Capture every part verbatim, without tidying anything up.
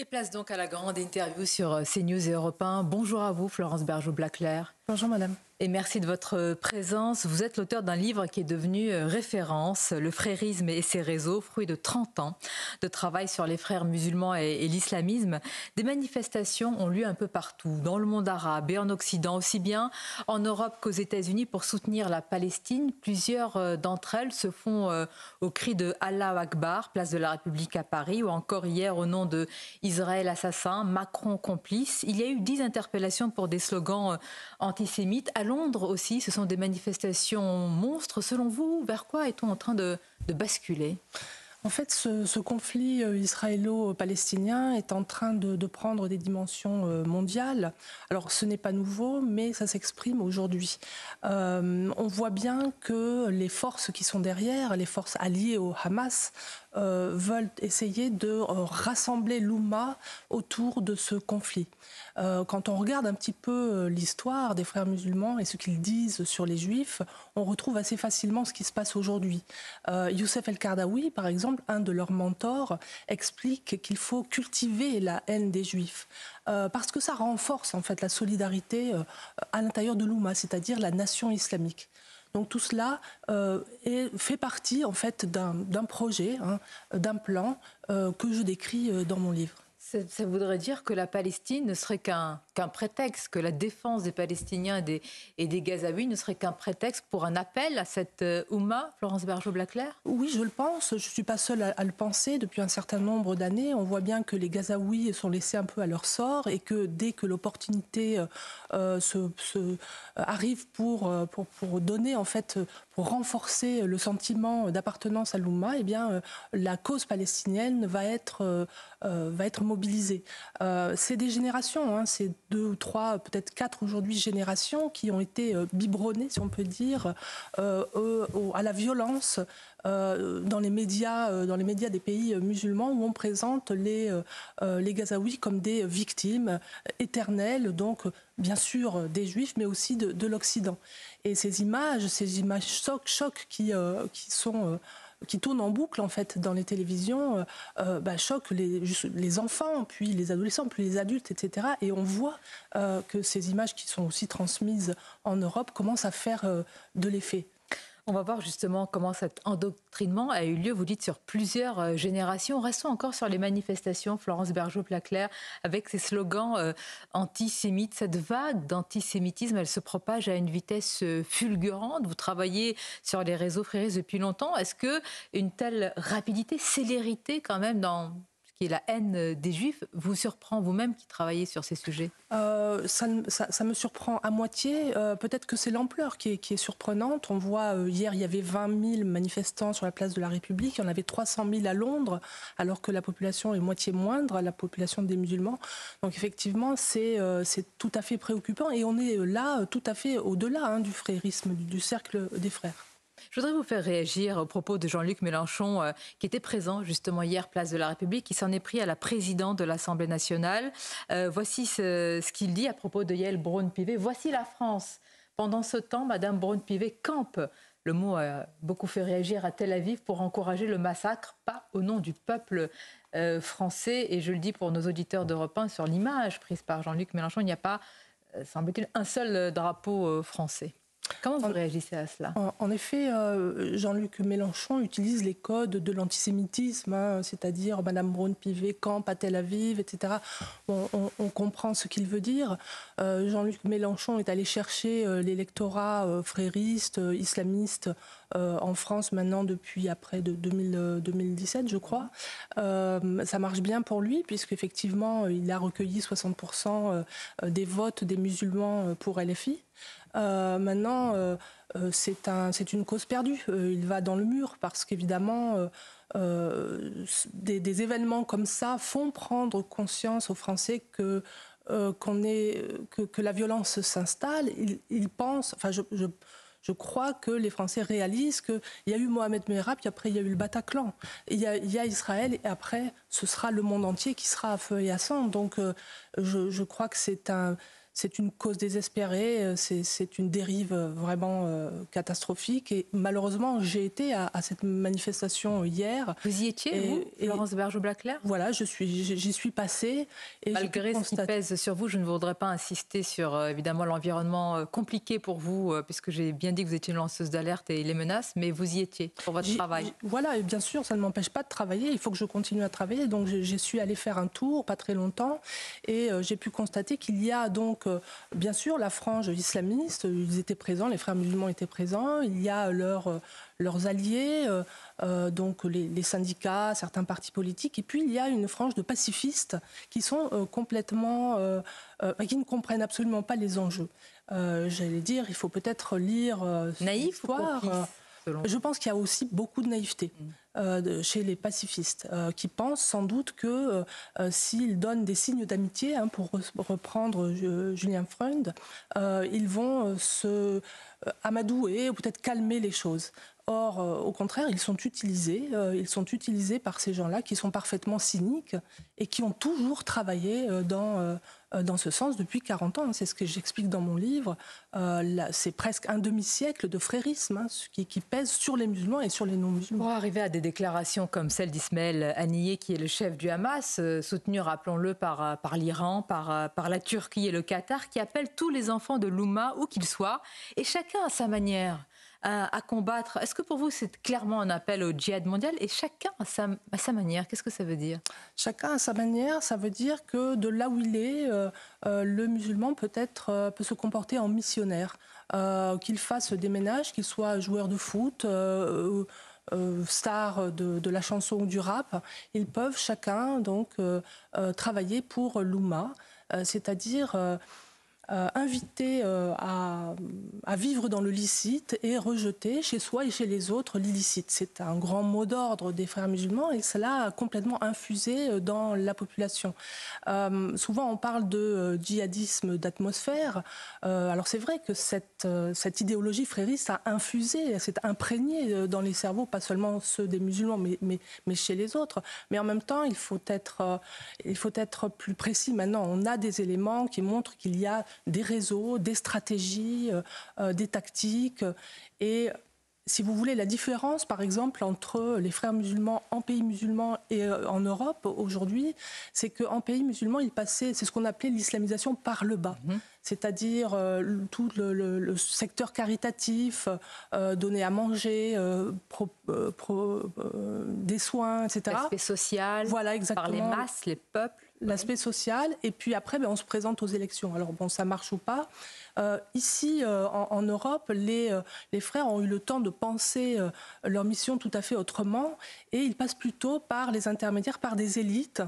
Et place donc à la grande interview sur CNews et Europe un. Bonjour à vous, Florence Bergeaud-Blackler. Bonjour madame. Et merci de votre présence. Vous êtes l'auteur d'un livre qui est devenu référence, Le frérisme et ses réseaux, fruit de trente ans de travail sur les frères musulmans et, et l'islamisme. Des manifestations ont lieu un peu partout, dans le monde arabe et en Occident, aussi bien en Europe qu'aux États-Unis pour soutenir la Palestine. Plusieurs d'entre elles se font euh, au cri de Allahu Akbar, place de la République à Paris, ou encore hier au nom de Israël assassin, Macron complice. Il y a eu dix interpellations pour des slogans euh, anti antisémites. À Londres aussi, ce sont des manifestations monstres. Selon vous, vers quoi est-on en train de, de basculer ? En fait, ce, ce conflit israélo-palestinien est en train de, de prendre des dimensions mondiales. Alors, ce n'est pas nouveau, mais ça s'exprime aujourd'hui. Euh, on voit bien que les forces qui sont derrière, les forces alliées au Hamas, Euh, veulent essayer de euh, rassembler l'Oumma autour de ce conflit. Euh, quand on regarde un petit peu euh, l'histoire des frères musulmans et ce qu'ils disent sur les juifs, on retrouve assez facilement ce qui se passe aujourd'hui. Euh, Youssef El-Kardaoui, par exemple, un de leurs mentors, explique qu'il faut cultiver la haine des juifs. Euh, parce que ça renforce en fait la solidarité euh, à l'intérieur de l'Oumma, c'est-à-dire la nation islamique. Donc tout cela euh, est, fait partie en fait d'un projet, hein, d'un plan euh, que je décris euh, dans mon livre. Ça, ça voudrait dire que la Palestine ne serait qu'un qu'un prétexte, que la défense des Palestiniens et des, et des Gazaouis ne serait qu'un prétexte pour un appel à cette euh, Oumma, Florence Bergeaud-Blackler ? Oui, je le pense. Je ne suis pas seule à, à le penser. Depuis un certain nombre d'années, on voit bien que les Gazaouis sont laissés un peu à leur sort et que dès que l'opportunité euh, se, se, euh, arrive pour, pour, pour donner, en fait, pour renforcer le sentiment d'appartenance à l'Oumma, eh bien, euh, la cause palestinienne va être, euh, euh, va être mobilisée. Euh, c'est des générations, hein, c'est deux ou trois, peut-être quatre aujourd'hui générations qui ont été euh, biberonnées, si on peut dire, euh, euh, euh, à la violence euh, dans les médias, euh, dans les médias des pays musulmans où on présente les, euh, les Gazaouis comme des victimes éternelles, donc bien sûr des Juifs, mais aussi de, de l'Occident. Et ces images, ces images choc, choc qui, euh, qui sont euh, qui tourne en boucle en fait dans les télévisions, euh, bah, choque les, les enfants, puis les adolescents, puis les adultes, et cetera. Et on voit euh, que ces images qui sont aussi transmises en Europe commencent à faire euh, de l'effet. On va voir justement comment cet endoctrinement a eu lieu, vous dites, sur plusieurs générations. Restons encore sur les manifestations, Florence Bergeaud-Blackler, avec ces slogans euh, antisémites. Cette vague d'antisémitisme, elle se propage à une vitesse fulgurante. Vous travaillez sur les réseaux fréristes depuis longtemps. Est-ce qu'une telle rapidité, célérité quand même dans... et la haine des Juifs vous surprend, vous-même qui travaillez sur ces sujets? euh, ça, ça, ça me surprend à moitié. Euh, Peut-être que c'est l'ampleur qui, qui est surprenante. On voit, euh, hier, il y avait vingt mille manifestants sur la place de la République. Il y en avait trois cent mille à Londres, alors que la population est moitié moindre, la population des musulmans. Donc effectivement, c'est euh, tout à fait préoccupant. Et on est là, tout à fait au-delà hein, du frérisme, du, du cercle des frères. Je voudrais vous faire réagir aux propos de Jean-Luc Mélenchon, euh, qui était présent justement hier, place de la République, qui s'en est pris à la présidente de l'Assemblée nationale. Euh, voici ce, ce qu'il dit à propos de Yael Braun-Pivet. « Voici la France. Pendant ce temps, Madame Braun-Pivet campe. » Le mot a beaucoup fait réagir à Tel Aviv pour encourager le massacre, pas au nom du peuple euh, français. Et je le dis pour nos auditeurs d'Europe un, sur l'image prise par Jean-Luc Mélenchon, il n'y a pas, euh, semble-t-il, un seul drapeau euh, français. Comment vous en, réagissez à cela? En, en effet, euh, Jean-Luc Mélenchon utilise les codes de l'antisémitisme, hein, c'est-à-dire Madame Braun-Pivet, camp à Tel Aviv, et cetera. Bon, on, on comprend ce qu'il veut dire. Euh, Jean-Luc Mélenchon est allé chercher euh, l'électorat euh, frériste, euh, islamiste, Euh, en France maintenant depuis après de deux mille dix-sept, je crois. Euh, ça marche bien pour lui, puisqu'effectivement, il a recueilli soixante pour cent des votes des musulmans pour L F I. Euh, maintenant, euh, c'est un, c'est une cause perdue. Il va dans le mur, parce qu'évidemment... Euh, euh, des, des événements comme ça font prendre conscience aux Français que... Euh, qu'on est, que, que la violence s'installe. Ils, ils pensent... Enfin, je... je Je crois que les Français réalisent qu'il y a eu Mohamed Merah, puis après il y a eu le Bataclan. Il y a, il y a Israël, et après ce sera le monde entier qui sera à feu et à sang. Donc euh, je, je crois que c'est un, c'est une cause désespérée, c'est, c'est une dérive vraiment euh, catastrophique. Et malheureusement, j'ai été à, à cette manifestation hier. Vous y étiez, et, vous, Florence Bergeaud-Blackler ? Voilà, je suis, j'y suis passée. Et malgré ce qui pèse sur vous, je ne voudrais pas insister sur euh, évidemment l'environnement compliqué pour vous, euh, puisque j'ai bien dit que vous étiez une lanceuse d'alerte et les menaces, mais vous y étiez pour votre j'y, travail. J'y, voilà, et bien sûr, ça ne m'empêche pas de travailler. Il faut que je continue à travailler. Donc, je, je suis allée faire un tour, pas très longtemps, et euh, j'ai pu constater qu'il y a donc bien sûr la frange islamiste, ils étaient présents, les frères musulmans étaient présents, il y a leur, leurs alliés, euh, donc les, les syndicats, certains partis politiques, et puis il y a une frange de pacifistes qui sont euh, complètement, euh, euh, qui ne comprennent absolument pas les enjeux. Euh, j'allais dire, il faut peut-être lire euh, naïf ou propice, selon... Je pense qu'il y a aussi beaucoup de naïveté. Mmh. Euh, chez les pacifistes, euh, qui pensent sans doute que euh, s'ils donnent des signes d'amitié, hein, pour reprendre euh, Julien Freund, euh, ils vont euh, se euh, amadouer ou peut-être calmer les choses. Or, euh, au contraire, ils sont utilisés, euh, ils sont utilisés par ces gens-là qui sont parfaitement cyniques et qui ont toujours travaillé euh, dans... Euh, dans ce sens depuis quarante ans. C'est ce que j'explique dans mon livre. Euh, là, c'est presque un demi-siècle de frérisme, hein, qui, qui pèse sur les musulmans et sur les non-musulmans. Pour arriver à des déclarations comme celle d'Ismaël Haniyeh, qui est le chef du Hamas, soutenu, rappelons-le, par, par l'Iran, par, par la Turquie et le Qatar, qui appelle tous les enfants de l'Oumma, où qu'ils soient, et chacun à sa manière, à, à combattre. Est-ce que pour vous, c'est clairement un appel au djihad mondial? Et chacun à sa, à sa manière, qu'est-ce que ça veut dire? Chacun à sa manière, ça veut dire que de là où il est, euh, euh, le musulman peut, être, euh, peut se comporter en missionnaire, euh, qu'il fasse des ménages, qu'il soit joueur de foot, euh, euh, star de, de la chanson ou du rap. Ils peuvent chacun donc euh, euh, travailler pour l'Oumma, euh, c'est-à-dire... Euh, Euh, invité euh, à, à vivre dans le licite et rejeter chez soi et chez les autres l'illicite. C'est un grand mot d'ordre des frères musulmans et cela a complètement infusé dans la population. Euh, souvent on parle de euh, djihadisme d'atmosphère. Euh, alors c'est vrai que cette, euh, cette idéologie frériste a infusé, s'est imprégnée dans les cerveaux, pas seulement ceux des musulmans mais, mais, mais chez les autres. Mais en même temps il faut être, euh, il faut être plus précis maintenant. On a des éléments qui montrent qu'il y a des réseaux, des stratégies, euh, des tactiques. Et si vous voulez, la différence, par exemple, entre les frères musulmans en pays musulman et euh, en Europe aujourd'hui, c'est qu'en pays musulman, ils passaient, c'est ce qu'on appelait l'islamisation par le bas. Mmh. C'est-à-dire euh, tout le, le, le secteur caritatif, euh, donner à manger, euh, pro, euh, pro, euh, des soins, et cetera. L'aspect social, voilà, exactement. Par les masses, les peuples. L'aspect social, et puis après, ben, on se présente aux élections. Alors bon, ça marche ou pas. Euh, ici, euh, en, en Europe, les, euh, les frères ont eu le temps de penser euh, leur mission tout à fait autrement, et ils passent plutôt par les intermédiaires, par des élites,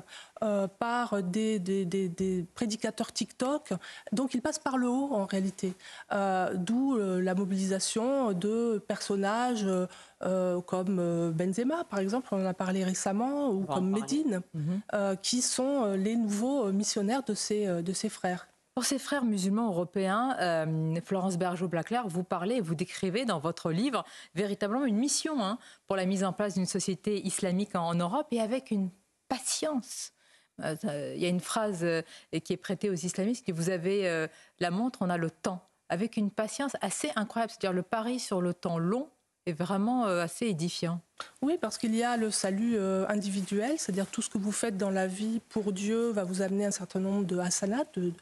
euh, par des, des, des, des prédicateurs TikTok. Donc ils passent par le haut, en réalité. Euh, d'où euh, la mobilisation de personnages... Euh, Euh, comme Benzema, par exemple, on en a parlé récemment, ou comme Médine, mm-hmm. euh, qui sont les nouveaux missionnaires de ses, de ses frères. Pour ces frères musulmans européens, euh, Florence Bergeaud-Blackler, vous parlez et vous décrivez dans votre livre véritablement une mission, hein, pour la mise en place d'une société islamique en, en Europe, et avec une patience. Euh, euh, y a une phrase euh, qui est prêtée aux islamistes, qui vous avez euh, la montre, on a le temps, avec une patience assez incroyable, c'est-à-dire le pari sur le temps long, est vraiment assez édifiant. Oui, parce qu'il y a le salut individuel, c'est-à-dire tout ce que vous faites dans la vie pour Dieu va vous amener un certain nombre de hasanats, de,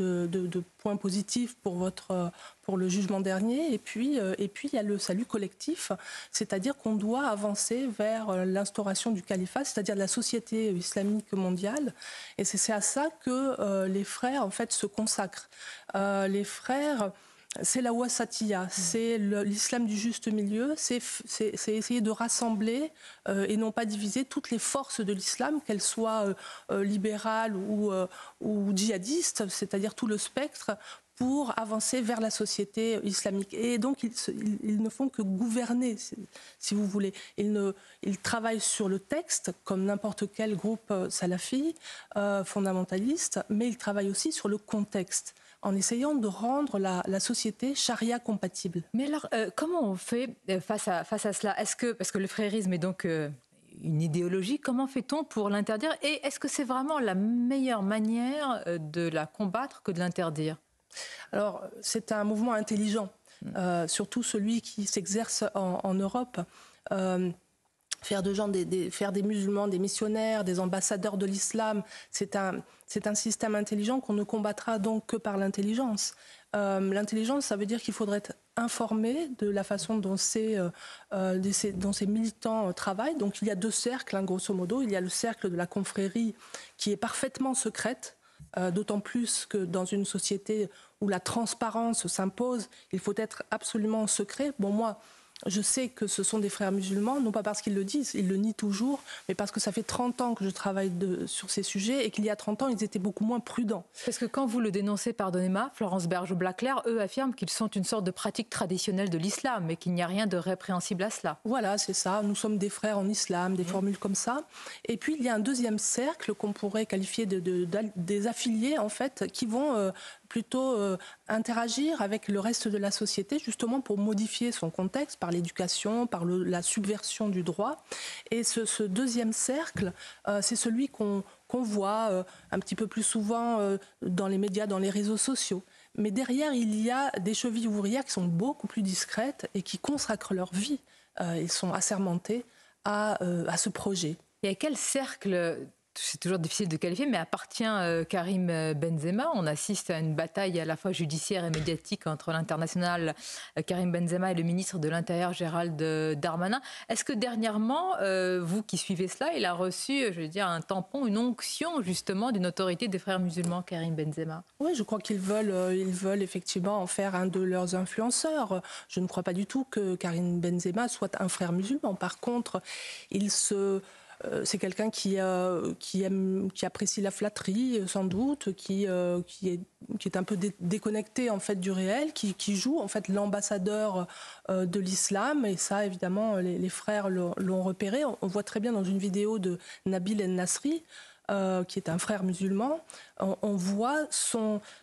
de, de, de points positifs pour, votre, pour le jugement dernier. Et puis, et puis, il y a le salut collectif, c'est-à-dire qu'on doit avancer vers l'instauration du califat, c'est-à-dire de la société islamique mondiale. Et c'est, c'est à ça que euh, les frères, en fait, se consacrent. Euh, les frères... C'est la wasatiyya, c'est le, l'islam du juste milieu, c'est, c'est, c'est essayer de rassembler euh, et non pas diviser toutes les forces de l'islam, qu'elles soient euh, libérales ou, euh, ou djihadistes, c'est-à-dire tout le spectre, pour avancer vers la société islamique. Et donc, ils, ils, ils ne font que gouverner, si vous voulez. Ils, ne, ils travaillent sur le texte, comme n'importe quel groupe salafi, euh, fondamentaliste, mais ils travaillent aussi sur le contexte, en essayant de rendre la, la société charia compatible. Mais alors, euh, comment on fait face à, face à cela? Est-ce que, parce que le frérisme est donc euh, une idéologie, comment fait-on pour l'interdire? Et est-ce que c'est vraiment la meilleure manière de la combattre que de l'interdire? Alors, c'est un mouvement intelligent, euh, surtout celui qui s'exerce en, en Europe. Euh, faire de gens des, des, faire des musulmans, des missionnaires, des ambassadeurs de l'islam, c'est un, c'est un système intelligent qu'on ne combattra donc que par l'intelligence. Euh, l'intelligence, ça veut dire qu'il faudrait être informé de la façon dont ces, euh, de ces, dont ces militants euh, travaillent. Donc il y a deux cercles, hein, grosso modo. Il y a le cercle de la confrérie qui est parfaitement secrète, euh, d'autant plus que dans une société où la transparence s'impose, il faut être absolument secret. Bon, moi, je sais que ce sont des frères musulmans, non pas parce qu'ils le disent, ils le nient toujours, mais parce que ça fait trente ans que je travaille de, sur ces sujets et qu'il y a trente ans, ils étaient beaucoup moins prudents. Parce que quand vous le dénoncez, pardonnez-moi, Florence Bergeaud-Blackler, eux affirment qu'ils sont une sorte de pratique traditionnelle de l'islam et qu'il n'y a rien de répréhensible à cela. Voilà, c'est ça, nous sommes des frères en islam, des formules comme ça. Et puis il y a un deuxième cercle qu'on pourrait qualifier de, de, de, des affiliés, en fait, qui vont... Euh, plutôt euh, interagir avec le reste de la société, justement pour modifier son contexte par l'éducation, par le, la subversion du droit. Et ce, ce deuxième cercle, euh, c'est celui qu'on qu'on voit euh, un petit peu plus souvent euh, dans les médias, dans les réseaux sociaux. Mais derrière, il y a des chevilles ouvrières qui sont beaucoup plus discrètes et qui consacrent leur vie. Euh, ils sont assermentés à, euh, à ce projet. Et à quel cercle ? C'est toujours difficile de qualifier, mais appartient euh, Karim Benzema. On assiste à une bataille à la fois judiciaire et médiatique entre l'international euh, Karim Benzema et le ministre de l'Intérieur Gérald euh, Darmanin. Est-ce que dernièrement, euh, vous qui suivez cela, il a reçu, je veux dire, un tampon, une onction justement d'une autorité des frères musulmans, Karim Benzema? Oui, je crois qu'ils veulent, euh, ils veulent effectivement en faire un de leurs influenceurs. Je ne crois pas du tout que Karim Benzema soit un frère musulman. Par contre, il se... C'est quelqu'un qui, euh, qui aime, qui apprécie la flatterie, sans doute, qui, euh, qui, est, qui est un peu dé déconnecté en fait du réel, qui, qui joue en fait l'ambassadeur euh, de l'islam. Et ça, évidemment, les, les frères l'ont repéré. On, on voit très bien dans une vidéo de Nabil El Nasri, euh, qui est un frère musulman, on, on voit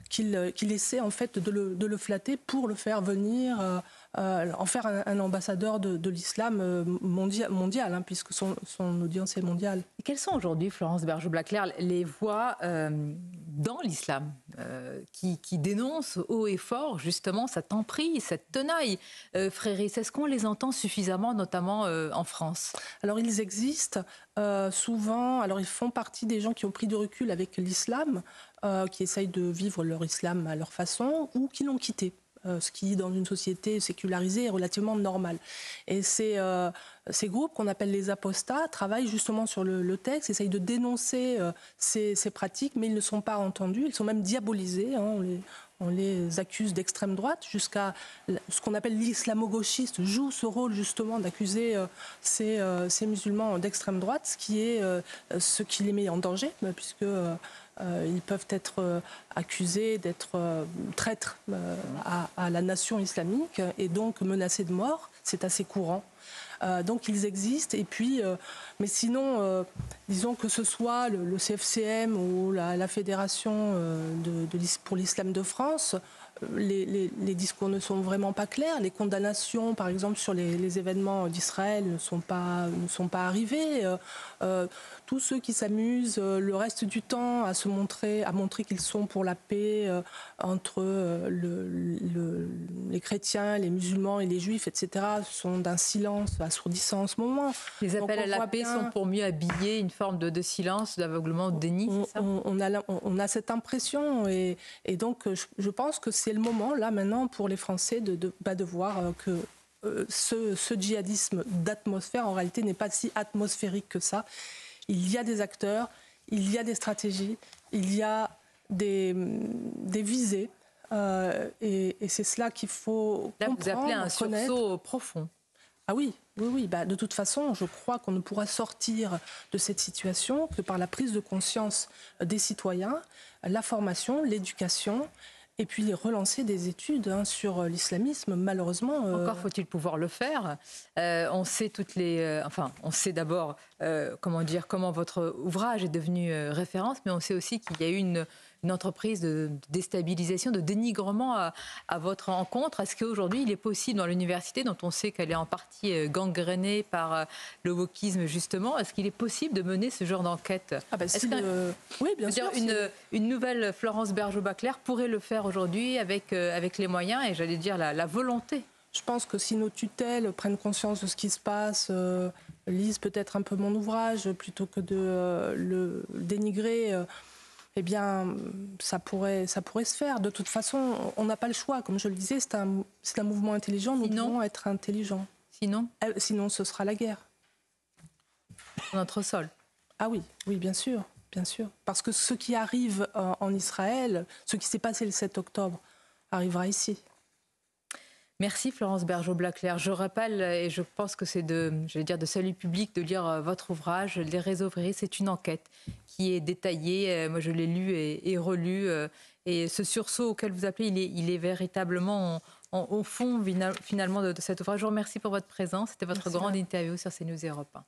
qu'il qu'il essaie en fait de le, de le flatter pour le faire venir. Euh, Euh, en faire un, un ambassadeur de, de l'islam euh, mondia, mondial, hein, puisque son, son audience est mondiale. Et quelles sont aujourd'hui, Florence Bergeaud-Blackler, les voix euh, dans l'islam euh, qui, qui dénoncent haut et fort justement cette emprise, cette tenaille euh, frériste? Est-ce qu'on les entend suffisamment, notamment euh, en France? Alors ils existent euh, souvent, alors ils font partie des gens qui ont pris du recul avec l'islam, euh, qui essayent de vivre leur islam à leur façon ou qui l'ont quitté. Euh, ce qui, dans une société sécularisée, est relativement normal. Et ces, euh, ces groupes qu'on appelle les apostats travaillent justement sur le, le texte, essayent de dénoncer euh, ces, ces pratiques, mais ils ne sont pas entendus, ils sont même diabolisés, hein, on les... On les accuse d'extrême droite jusqu'à ce qu'on appelle l'islamo-gauchiste joue ce rôle justement d'accuser euh, ces, euh, ces musulmans d'extrême droite, ce qui est euh, ce qui les met en danger, puisque euh, ils peuvent être accusés d'être euh, traîtres euh, à, à la nation islamique et donc menacés de mort. C'est assez courant. Euh, donc ils existent et puis, euh, mais sinon, euh, disons que ce soit le, le C F C M ou la, la Fédération euh, de, de l'is- pour l'Islam de France, les, les, les discours ne sont vraiment pas clairs. Les condamnations, par exemple, sur les, les événements d'Israël ne sont pas, ne sont pas arrivées. Euh, euh, tous ceux qui s'amusent euh, le reste du temps à se montrer, à montrer qu'ils sont pour la paix euh, entre euh, le, le, les chrétiens, les musulmans et les juifs, et cetera, sont d'un silence assourdissant en ce moment. Les appels à la paix bien... sont pour mieux habiller une forme de, de silence, d'aveuglement, de déni, c'est ça ? on, on, a la, on, on a cette impression et, et donc je, je pense que c'est C'est le moment, là, maintenant, pour les Français de, de, bah, de voir euh, que euh, ce, ce djihadisme d'atmosphère, en réalité, n'est pas si atmosphérique que ça. Il y a des acteurs, il y a des stratégies, il y a des, des visées. Euh, et et c'est cela qu'il faut là, comprendre, vous appelez un connaître. Sursaut profond. Ah oui, oui, oui. Bah, de toute façon, je crois qu'on ne pourra sortir de cette situation que par la prise de conscience des citoyens, la formation, l'éducation... Et puis relancer des études hein, sur l'islamisme, malheureusement. Euh... Encore faut-il pouvoir le faire. Euh, on sait toutes les, euh, enfin, on sait d'abord euh, comment dire, comment votre ouvrage est devenu euh, référence, mais on sait aussi qu'il y a eu une, une entreprise de déstabilisation, de dénigrement à, à votre encontre. Est-ce qu'aujourd'hui, il est possible dans l'université, dont on sait qu'elle est en partie gangrénée par euh, le wokisme, justement, est-ce qu'il est possible de mener ce genre d'enquête? Ah ben, si le... Oui, bien sûr. Une, une nouvelle Florence Bergeaud-Blackler pourrait le faire aujourd'hui avec, euh, avec les moyens et, j'allais dire, la, la volonté. Je pense que si nos tutelles prennent conscience de ce qui se passe, euh, lisent peut-être un peu mon ouvrage, plutôt que de euh, le dénigrer, euh, eh bien, ça pourrait, ça pourrait se faire. De toute façon, on n'a pas le choix. Comme je le disais, c'est un, c'est un mouvement intelligent. Nous sinon, devons être intelligents. Sinon euh, Sinon, ce sera la guerre. Notre sol. Ah oui, oui, bien sûr, bien sûr. Parce que ce qui arrive euh, en Israël, ce qui s'est passé le sept octobre, arrivera ici. Merci Florence Bergeaud-Blackler. Je rappelle, et je pense que c'est de, je vais dire, de salut public de lire votre ouvrage, Les Réseaux Verts, c'est une enquête qui est détaillée. Moi, je l'ai lu et, et relu. Et ce sursaut auquel vous appelez, il est, il est véritablement en, en, au fond, finalement, de, de cet ouvrage. Je vous remercie pour votre présence. C'était votre Merci grande bien. interview sur CNews Europe un.